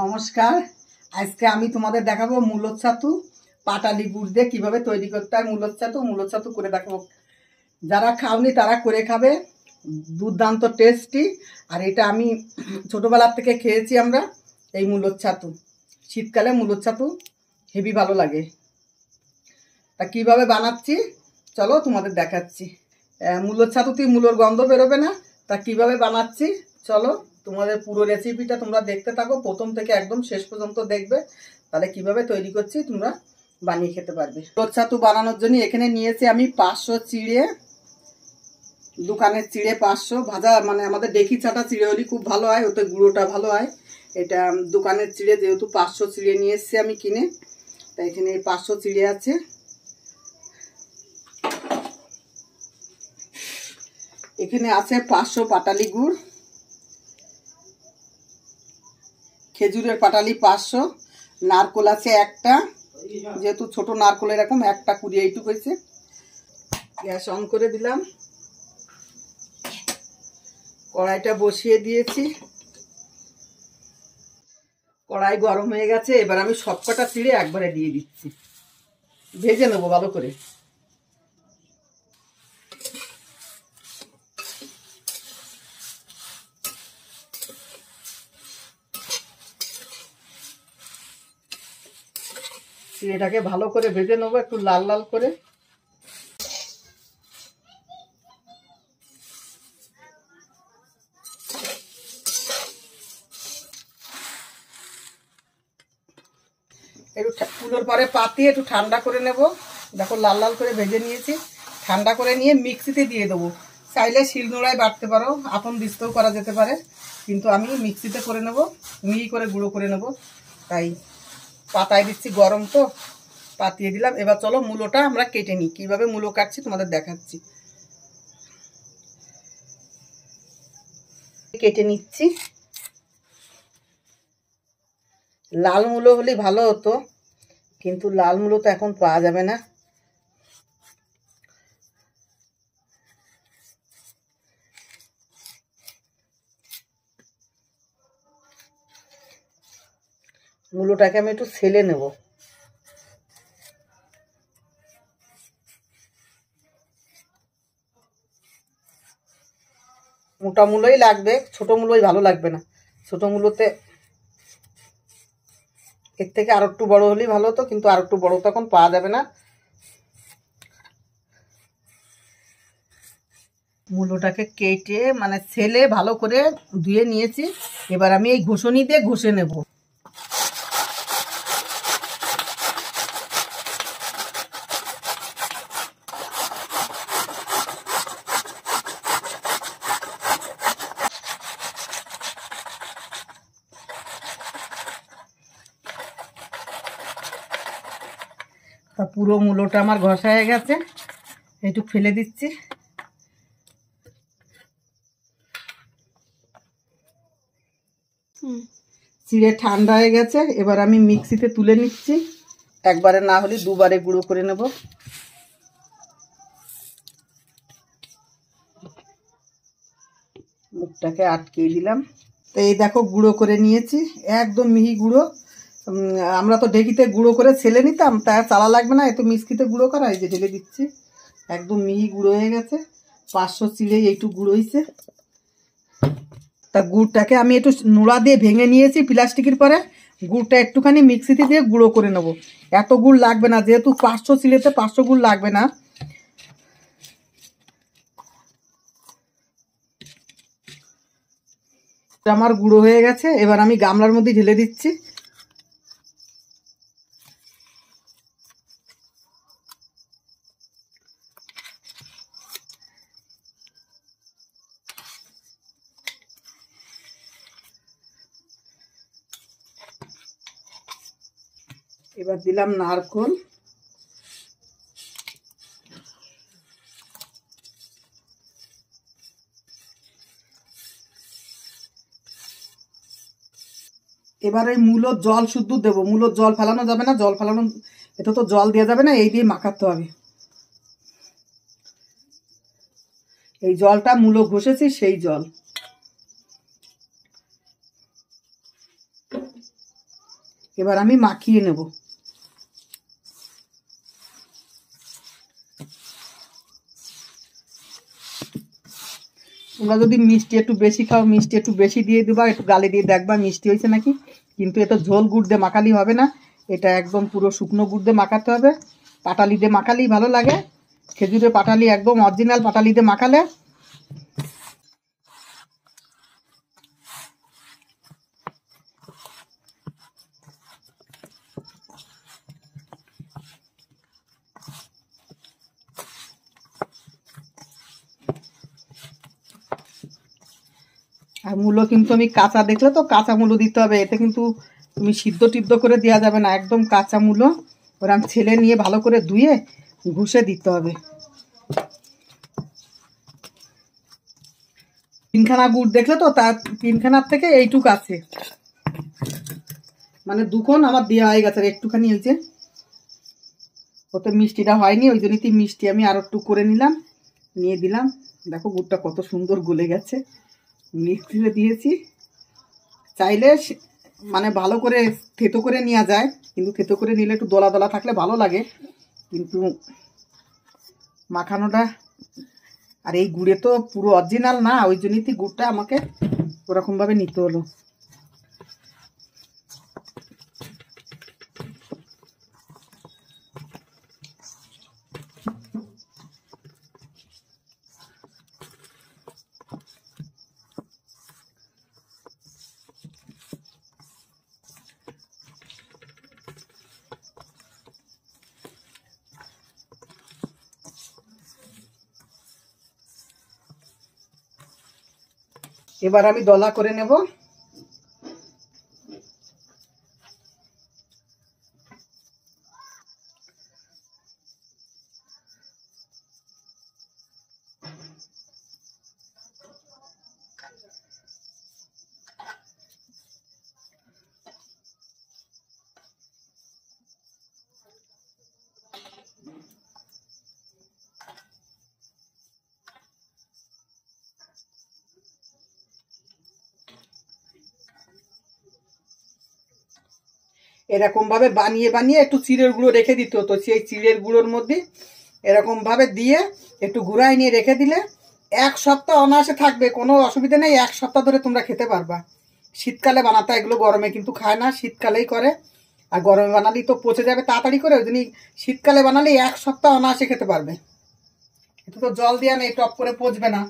নমস্কার, আজকে আমি তোমাদের দেখাবো মূলোছাতু পাটালি গুড় দিয়ে কীভাবে তৈরি করতে হয়। মূলোছাতু করে দেখাবো, যারা খাওনি তারা করে খাবে, দুর্দান্ত টেস্টি। আর এটা আমি ছোটোবেলার থেকে খেয়েছি আমরা এই মূলোছাতু, শীতকালে মূলোছাতু হেভি ভালো লাগে। তা কীভাবে বানাচ্ছি চলো তোমাদের দেখাচ্ছি। মূলোছাতুতে মূলোর গন্ধ বেরোবে না, তা কীভাবে বানাচ্ছি চলো তোমাদের পুরো রেসিপিটা তোমরা দেখতে থাকো, প্রথম থেকে একদম শেষ পর্যন্ত দেখবে, তাহলে কিভাবে তৈরি করছি তোমরা বানিয়ে খেতে পারবে। মূলোছাতু বানানোর জন্য এখানে নিয়েছি আমি 500 চিড়ে, দোকানের চিড়ে 500 ভাজা, মানে আমাদের ডেকি চাটা চিড়ে হলে খুব ভালো হয়, ওতে গুঁড়োটা ভালো হয়। এটা দোকানের চিড়ে, যেহেতু 500 চিড়ে নিয়ে এসছি আমি কিনে, তাই এখানে 500 চিড়ে আছে। এখানে আছে 500 পাটালি গুড়, খেজুরের পাটালি 500, নারকোল আছে একটা, যেহেতু ছোট নারকোল এরকম একটা কুড়ি এইটুক হয়েছে। গ্যাস অন করে দিলাম, কড়াইটা বসিয়ে দিয়েছি, কড়াই গরম হয়ে গেছে। এবার আমি সবকটা চিড়ে একবারে দিয়ে দিচ্ছি, ভেজে নেবো ভালো করে। চিড়েটাকে ভালো করে ভেজে নেবো, একটু লাল লাল করে। একটু কুলোর পরে পাতিয়ে একটু ঠান্ডা করে নেব। দেখো লাল লাল করে ভেজে নিয়েছি, ঠান্ডা করে নিয়ে মিক্সিতে দিয়ে দেবো। চাইলে শিলনোড়ায় বাটতে পারো, আপন দিস্তেও করা যেতে পারে, কিন্তু আমি মিক্সিতে করে নেব, মিহি করে গুঁড়ো করে নেব। তাই পাতায় দিচ্ছি, গরম তো পাতিয়ে দিলাম। এবার চলো মূলোটা আমরা কেটে নিই, কীভাবে মূলো কাটছি তোমাদের দেখাচ্ছি। কেটে নিচ্ছি, লাল মূলো হলে ভালো হতো, কিন্তু লাল মূলো তো এখন পাওয়া যাবে না। মূলোটাকে আমি একটু ছেলে নেব, মোটা মূলোই লাগবে, ছোট মূলোই ভালো লাগবে না। ছোট মূলোতে এর থেকে আর একটু বড় হলেই ভালো হতো, কিন্তু আর একটু বড় তখন পাওয়া যাবে না। মূলোটাকে কেটে মানে ছেলে ভালো করে ধুয়ে নিয়েছি, এবার আমি এই ঘষুনি দিয়ে ঘষে নেব। পুরো মূলোটা আমার ঘষা হয়ে গেছে, একটু ফেলে দিচ্ছি। চিড়ে ঠান্ডা হয়ে গেছে, এবার আমি মিক্সিতে তুলে নিচ্ছি, একবারে না হলে দুবারে গুঁড়ো করে নেব। মুখটাকে আটকে দিলাম। তো এই দেখো গুঁড়ো করে নিয়েছি, একদম মিহি গুঁড়ো। আমরা তো ঢেকিতে গুঁড়ো করে ছেলে নিতাম, তা চালা লাগবে না, এত মিক্সিতে গুঁড়ো করা। এই যে ঢেলে দিচ্ছি, একদম মিহি গুঁড়ো হয়ে গেছে। 500 চিড়ে একটু গুঁড়ো হয়েছে। তা গুড়টাকে আমি একটু নোড়া দিয়ে ভেঙে নিয়েছি প্লাস্টিকের পরে, গুড়টা একটুখানি মিক্সিতে দিয়ে গুঁড়ো করে নেব। এত গুড় লাগবে না, যেহেতু 500 চিড়েতে 500 গুড় লাগবে না। আমার গুঁড়ো হয়ে গেছে, এবার আমি গামলার মধ্যে ঢেলে দিচ্ছি। এবার দিলাম নারকোল, এবার এই মূলোর জল শুদ্ধ দেবো। মূলোর জল ফেলানো যাবে না, জল ফেলানো এটা তো জল দেওয়া যাবে না, এই দিয়ে মাখাতে হবে। এই জলটা মূলো ঘষেছি সেই জল। এবার আমি মাখিয়ে নেব। তোমরা যদি মিষ্টি একটু বেশি খাও, মিষ্টি একটু বেশি দিয়ে দেবা, একটু গালে দিয়ে দেখবা মিষ্টি হয়েছে নাকি। কিন্তু এটা ঝোল গুড় দিয়ে মাখালি হবে না, এটা একদম পুরো শুকনো গুড় দিয়ে মাখাতে হবে। পাটালি দিয়ে মাখালেই ভালো লাগে, খেজুরে পাটালি একদম অরিজিনাল পাটালি দিয়ে মাখালে। আর মূলো কিন্তু আমি কাঁচা, দেখলে তো কাঁচা মূলো দিতে হবে, এতে কিন্তু তুমি সিদ্ধ টিদ্ধ করে দেওয়া যাবে না, একদম কাঁচা মূলো ওরকম ছেলে নিয়ে ভালো করে ধুয়ে ঘুষে দিতে হবে। তিনখানা গুড় দেখলে তো, তার তিনখানার থেকে এইটুক আছে, মানে দুখন আমার দেওয়া হয়ে গেছে, একটুখানি হয়েছে, ওতে মিষ্টিটা হয়নি, ওই জন্য মিষ্টি আমি আর একটু করে নিলাম, নিয়ে দিলাম। দেখো গুড়টা কত সুন্দর গলে গেছে, মিক্সিতে দিয়েছি। চাইলে মানে ভালো করে থেতো করে নেওয়া যায়, কিন্তু থেতো করে নিলে একটু দলা দলা থাকলে ভালো লাগে, কিন্তু মাখানোটা আর এই গুড়ে তো পুরো অরিজিনাল না, ওই জন্যই গুড়টা আমাকে ওরকমভাবে নিতে হলো। এবার আমি দলা করে নেব। এরকমভাবে বানিয়ে বানিয়ে একটু চিড়ের গুঁড়ো রেখে দিতে হতো, সেই চিড়ের গুঁড়োর মধ্যে এরকমভাবে দিয়ে একটু গুঁড়ায় নিয়ে রেখে দিলে এক সপ্তাহ অনায়াসে থাকবে, কোনো অসুবিধা নেই, এক সপ্তাহ ধরে তোমরা খেতে পারবা। শীতকালে বানাতে এগুলো, গরমে কিন্তু খায় না, শীতকালেই করে, আর গরমে বানালেই তো পচে যাবে তাড়াতাড়ি করে, ওই জন্য শীতকালে বানালে এক সপ্তাহ অনায়াসে খেতে পারবে। এটা তো জল দিয়ে নেই, টপ করে পচবে না।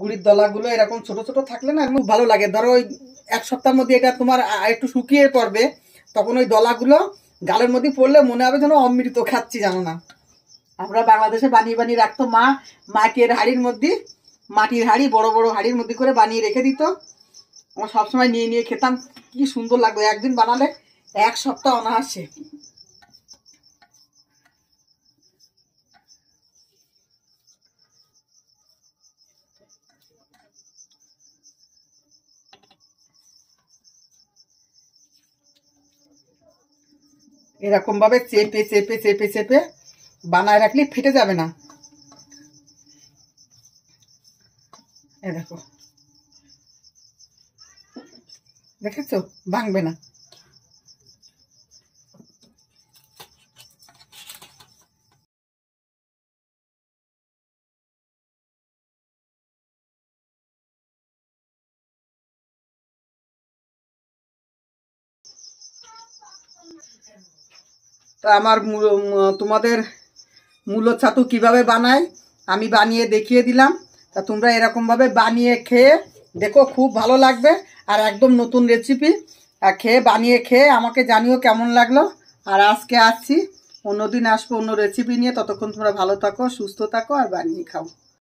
গুড়ির দলাগুলো এরকম ছোট ছোট থাকলে না খুব ভালো লাগে। ধরো ওই এক সপ্তাহের মধ্যে এটা তোমার একটু শুকিয়ে পড়বে, তখন ওই দলাগুলো গালের মধ্যে পড়লে মনে হবে যেন অমৃত খাচ্ছি, জানো না। আমরা বাংলাদেশে বানিয়ে বানিয়ে রাখতো মা, মাটির হাড়ির মধ্যে, মাটির হাড়ি বড় বড় হাড়ির মধ্যে করে বানিয়ে রেখে দিত, আমরা সবসময় নিয়ে নিয়ে খেতাম, কি সুন্দর লাগতো। একদিন বানালে এক সপ্তাহ অনায়াসে। এরকমভাবে চেপে চেপে চেপে চেপে বানায় রাখলে ফেটে যাবে না। এ দেখো, দেখেছো, ভাঙবে না। তো আমার তোমাদের মূলো ছাতু কীভাবে বানায় আমি বানিয়ে দেখিয়ে দিলাম, তা তোমরা এরকমভাবে বানিয়ে খেয়ে দেখো, খুব ভালো লাগবে। আর একদম নতুন রেসিপি, আর খেয়ে বানিয়ে খেয়ে আমাকে জানিও কেমন লাগলো। আর আজকে আসছি, অন্যদিন আসবো অন্য রেসিপি নিয়ে, ততক্ষণ তোমরা ভালো থাকো, সুস্থ থাকো, আর বানিয়ে খাও।